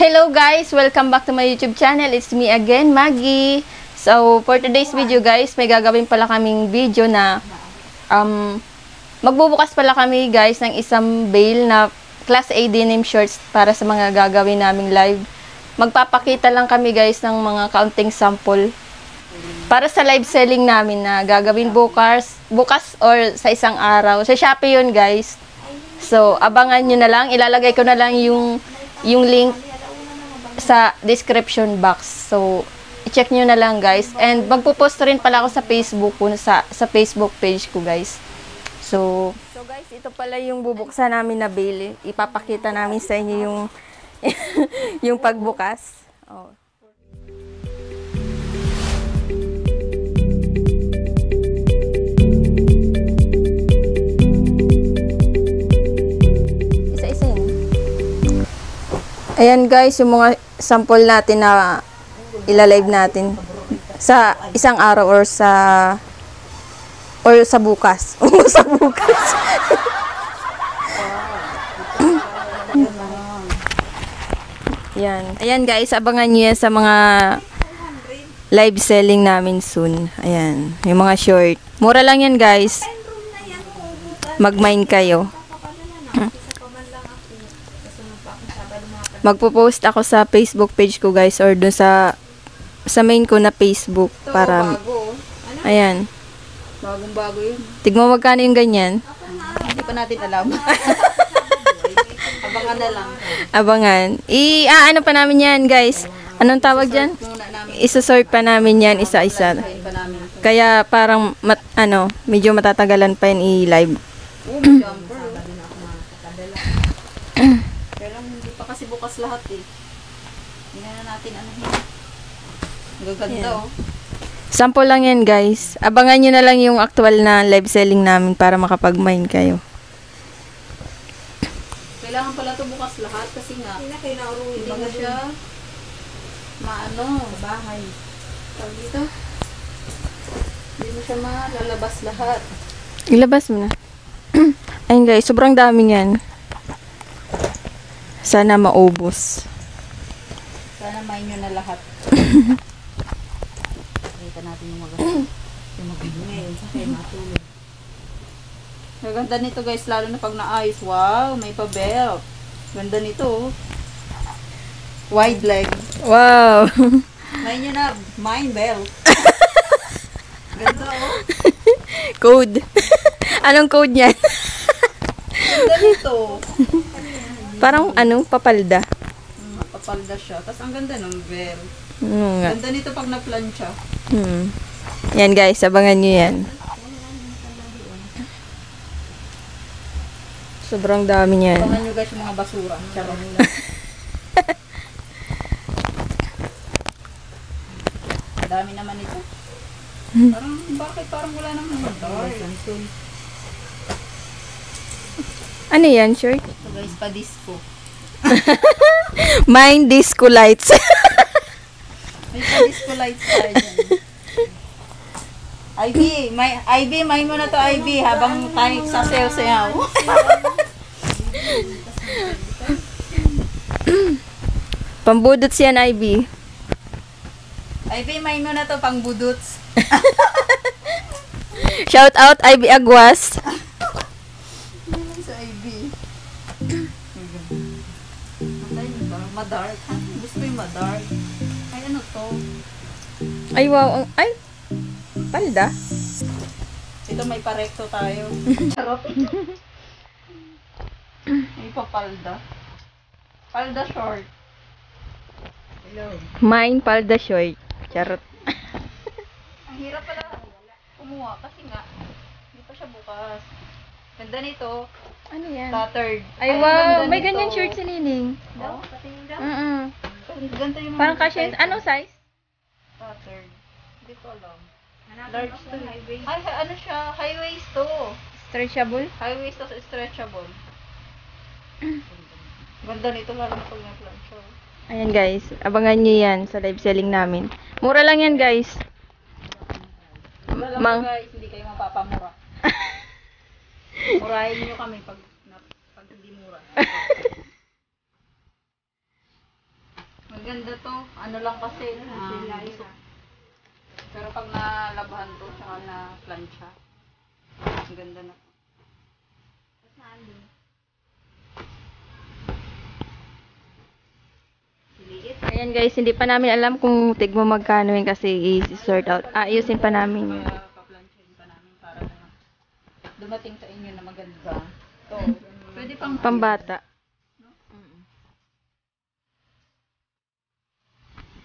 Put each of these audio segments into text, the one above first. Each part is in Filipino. Hello guys! Welcome back to my YouTube channel. It's me again, Maggie. So, for today's video guys, may gagawin pala kaming video na magbubukas pala kami guys ng isang bale na Class A denim shorts para sa mga gagawin naming live. Magpapakita lang kami guys ng mga kaunting sample para sa live selling namin na gagawin bukas or sa isang araw. Sa Shopee yun guys. So, abangan nyo na lang. Ilalagay ko na lang yung link sa description box. So, i-check nyo na lang, guys. And, magpo-post rin pala ako sa Facebook ko, sa Facebook page ko, guys. So, guys, ito pala yung bubuksan namin na bale. Ipapakita namin sa inyo yung, yung pagbukas. Oh. Ayan guys, yung mga sample natin na ilalive natin sa isang araw or sa bukas. Sa bukas. Ayan. Ayan guys, abangan nyo yan sa mga live selling namin soon. Ayan, yung mga short. Mura lang yan guys. Mag-mind kayo. Magpo-post ako sa Facebook page ko guys or dun sa main ko na Facebook para bago. Ano? Ayan. Bagong-bago 'yun. Tignan mo magkano yung ganyan. Hindi pa natin alam. Abangan na lang. Abangan. Ano pa namin 'yan guys? Anong tawag diyan? Isosort pa namin 'yan isa-isa. Kaya parang medyo matatagalan pa 'yan i-live. Kasi bukas lahat eh. Hindi na natin gaganda oh. Sample lang yan guys. Abangan nyo na lang yung actual na live selling namin para makapag-mind kayo. Kailangan pala ito bukas lahat kasi nga hindi na siya bahay. Tawag dito. Hindi mo siya malalabas lahat. Ilabas mo na. Ayun guys, sobrang dami yan. Sana maubos. Sana may nyo na lahat. Nakita natin yung magaling. Ganda nito guys, lalo na pag naayos. Wow, may pa-belt. Ganda nito. Wide leg. Wow. May nyo na, mine belt. Ganda oh. Code. Anong code niyan? Ganda nito. Parang papalda. Papalda siya. Tapos ang ganda ng bell. Ganda nito pag na-plancha. Yan guys, abangan nyo yan. Sobrang dami niyan. Abangan nyo guys yung mga basura. Dami naman ito. Parang bakit? Parang wala naman. Ano yan, short? Ito guys, pa-disco. Mine disco lights. May pa-disco lights pa yan. Ivy, may mo na to, Ivy, habang tayo sa sayaw-sayaw. Pambudots yan, Ivy. Ivy, may mo na to, pangbudots. Shout out, Ivy Aguas. Madark. Gusto yung madark. Ay, ano to? Ay, wow. Ay! Palda. Ito may parekto tayo. Charot. Ay, papalda. Palda short. Hello. Mine, palda short. Charot. Ang hirap pala kumuha kasi nga hindi pa siya bukas. Ganda nito. Ano yan? Tattered. Ay, wow. May ganyan short si Nining. Oh? Ganda yung parang kasya. Anong size? Tattered. Hindi ko alam. Large to. Ay, ano siya? High waist to. Stretchable? High waist to stretchable. Ganda nito. Lalo na pag na-plunge. Ayan, guys. Abangan nyo yan sa live selling namin. Mura lang yan, guys. Mura lang, guys. Hindi kayo mapapamura. Murahin nyo kami pag hindi mura. Maganda to. Ano lang kasi. Pero pag nalabahan to, saka na plancha. Ang ganda na to. Saan din? Ayan guys, hindi pa namin alam kung tigmo magkano yun kasi i-sort out. Ayusin pa namin yun. Paplansyahin pa namin para dumating sa inyo na maganda. So, pwede pang pambata.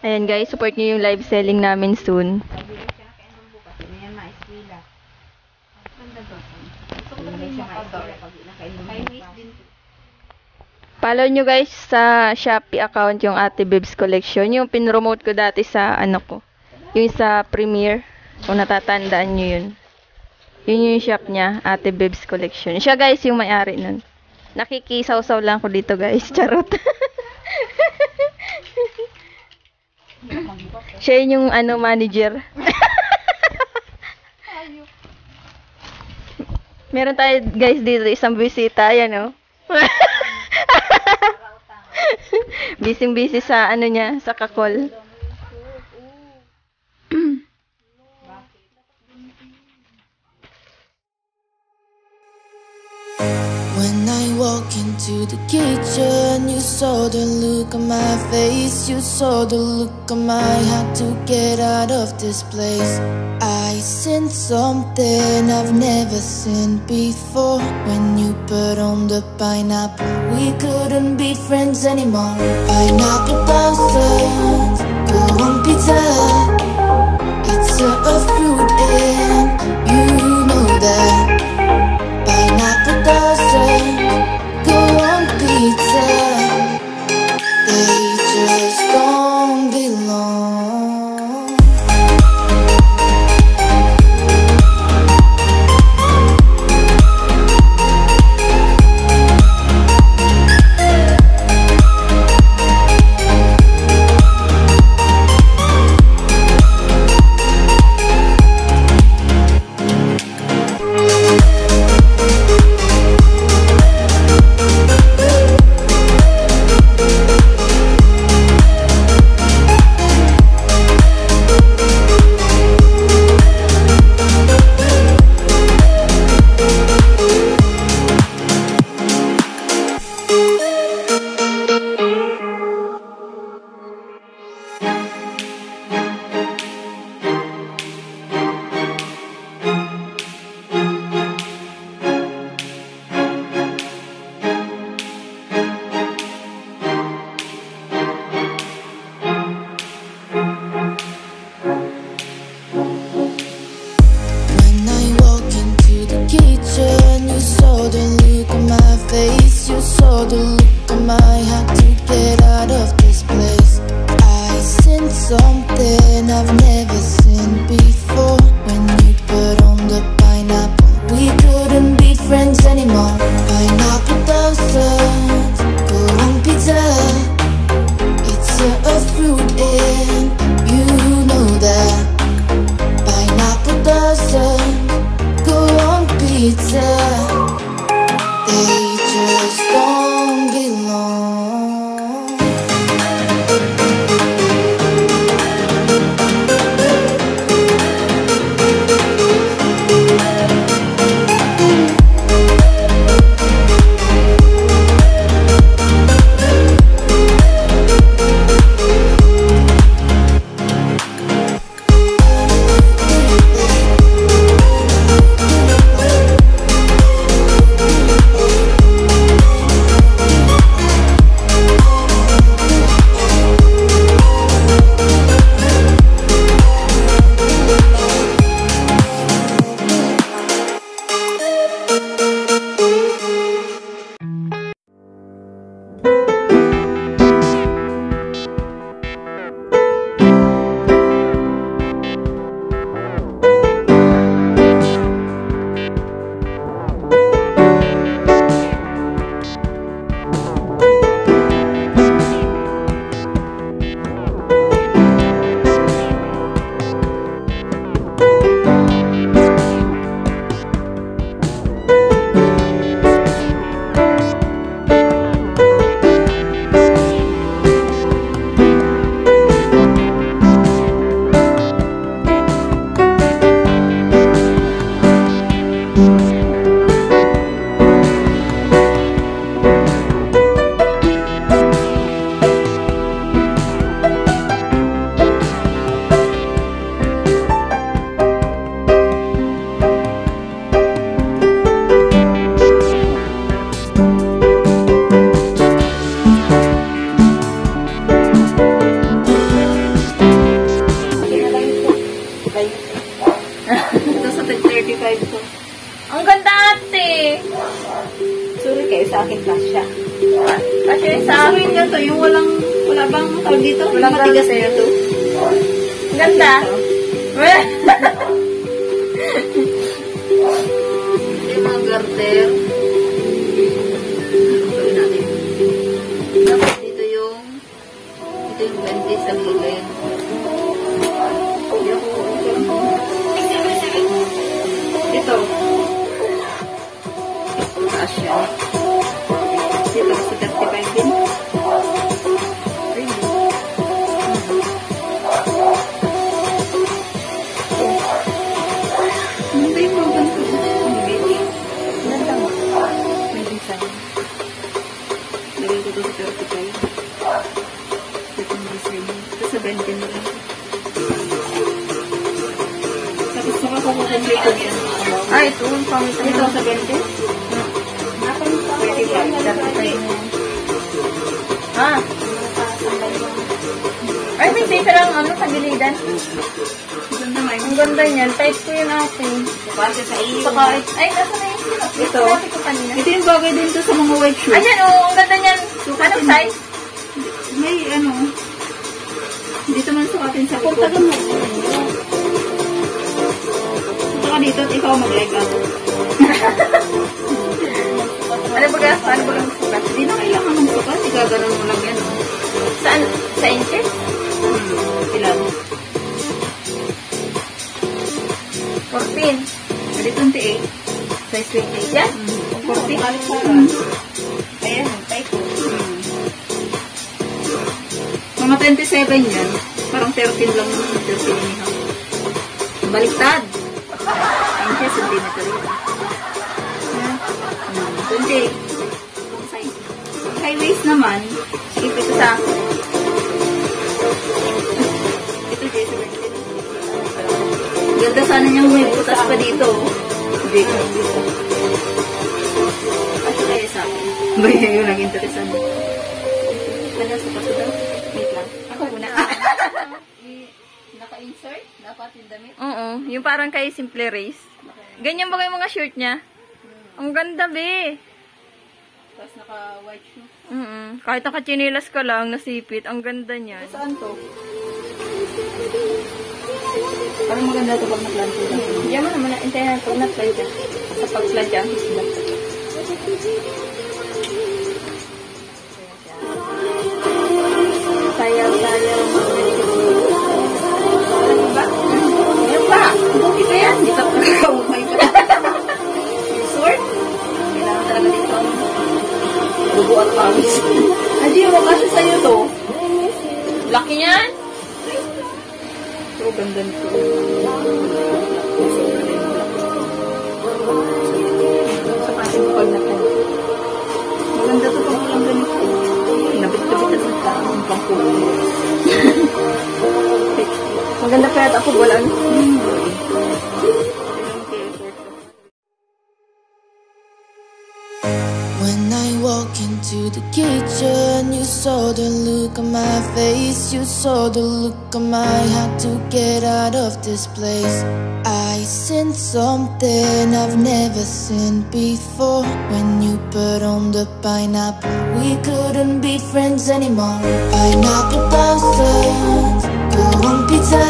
Ayan guys, support nyo yung live selling namin soon. Follow nyo guys sa Shopee account yung Ate Bibs Collection. Yung pinromote ko dati sa ano ko. Yung sa Premiere. Kung natatandaan nyo yun. Yun yung shop niya, Ate Bibs Collection. Siya guys yung may-ari nun. Nakikisaw-saw lang ko dito guys. Charot. Siya yung ano, manager. Meron tayo guys dito isang bisita. Ayan o. Busy-busy sa ano niya, sa kakol. When I walk into the kitchen, you saw the look on my face. You saw the look on my heart to get out of this place. I sense something I've never seen before. When you put on the pineapple, we couldn't be friends anymore. Pineapple bouncers, go on pizza. It's a fruit and you know that. Pineapple bouncers, go on pizza. They just don't belong. Tabang tawag dito. Walang matigas eh ito. Ganda. Yung mga garter. Pagkain natin. Tapos dito yung ito yung 20 sa lilim. Ito. Ito na siya. Ito si 35 din. Ah, ito yung pang ito sa 20? Ah. Ay, may paper ang ano sa gilidan. Ang ganda niyan. Type ko yun atin. Ay, nasa na yun. Ito. Ito yung bagay din to sa mga white shoes. Ayan, oo. Ang ganda niyan. Anong size? May ano. Dito man sukatin sa likod. Punta mo. Dito at ikaw mag-like ako. Ano ba guys? Ano ba ang sukat? Hindi na kailangan ng sukat. Igaganan mo lang yan. Saan? Sa inches? Ilan? 14. Pwede 28. Size 28 yan? 14. Ayan. Type ko. Mga 27 yan. Parang 13 lang. 13. Baliktad. 20 centimeter. 20. High waist naman. Skip ito sa akin. Ito, Jason. Ganda sana niyang may butas pa dito. Hindi ko. Kasi kaya sa akin. Baya yun ang interesante. Wala sa paso daw. Wait lang. Ako muna. Naka-insert? Dapat yung damit? Oo. Yung parang kay Simple Race. Ganyan ba kayo mga shirt niya? Ang ganda, be. Tapos naka-white shoe. Kahit naka-chinilas ka lang, nasipit. Ang ganda niya. Saan to? Parang maganda ito pag na-plancha. Diyan mo naman na-intayin pag na-plancha. Sa pag-plancha. Sayaw. Ano ba? Ano ba? Ito yan. Di ka pag-away. Buat pawis. Hindi mo kasi sa'yo to. Laki niyan. So, ganda nito. Sa pasin ko pag natin. Maganda to pag walang ganito. Nabit-nabit at sa taong pangkulang. Maganda kaya't ako walang. Into the kitchen, you saw the look on my face, you saw the look on my heart. To get out of this place, I sense something I've never seen before. When you put on the pineapple, we couldn't be friends anymore. Pineapple bouncers, go on pizza.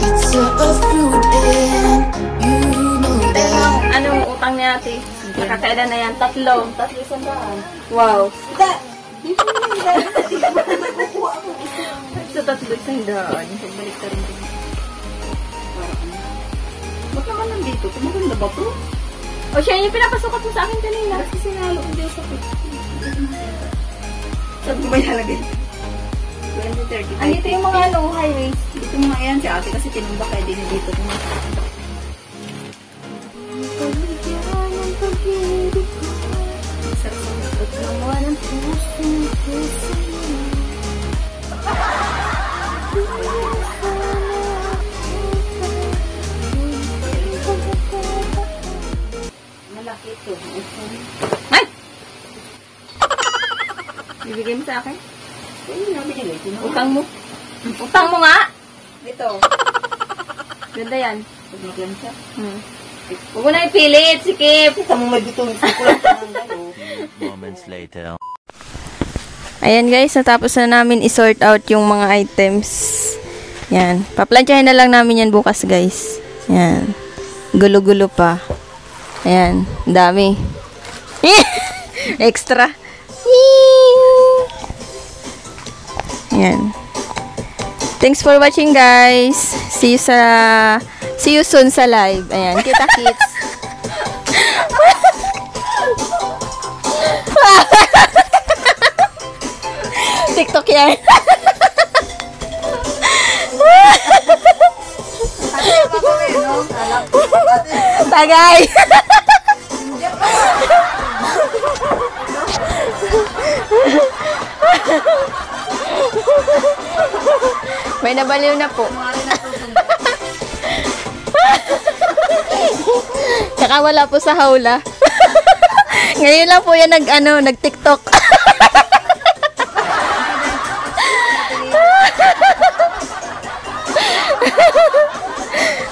It's a fruit and you know that. Anong utang niya ate? Nakakailan na yan. Tatlo sandaan. Wow. Sita! Sa tatlo sandaan. Pagbalik ka rin. Ba't naman nandito? Maganda ba po? O siya, yung pinapasukat mo sa akin kanina. Kasi sinalo ko dito sa pito. Sabi ba nalagay? 20-30. Ay, ito yung mga highway. Ito yung mga yan si ate kasi tinumba kayo din dito. Malaki ito. Ay! Bibigay mo sa akin? Utang mo. Utang mo nga! Ito. Ganda yan. Bibigay mo siya. Huwag mo na ipilit, sikip! Moments later. Ayan guys, natapos na namin i-sort out yung mga items. Yan. Paplantsahin na lang namin yan bukas guys. Yan. Gulo-gulo pa. Ayan. Dami. Extra. Yan. Thanks for watching guys. See you soon sa live. Ayan. Kita kids. TikTok yan. Tagay. May nabaliw na po. Tsaka wala po sa hawla. Ngayon lang po yan nag-TikTok.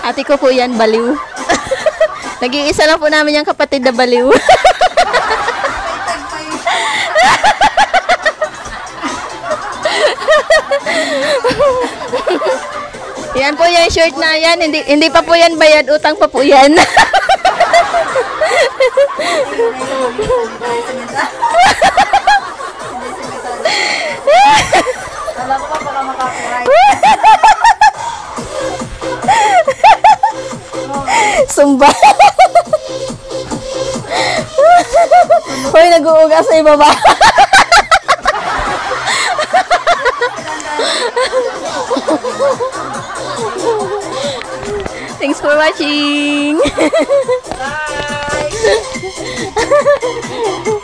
Ate ko po yan, baliw. Nag-iisa lang po namin yung kapatid na baliw. Yan po yung shirt na yan. Hindi pa po yan bayad. Utang pa po yan. Alam ko baka makaka-right. Sumba. Hoy, nag-uugas sa ibaba. Thanks for watching. Bye.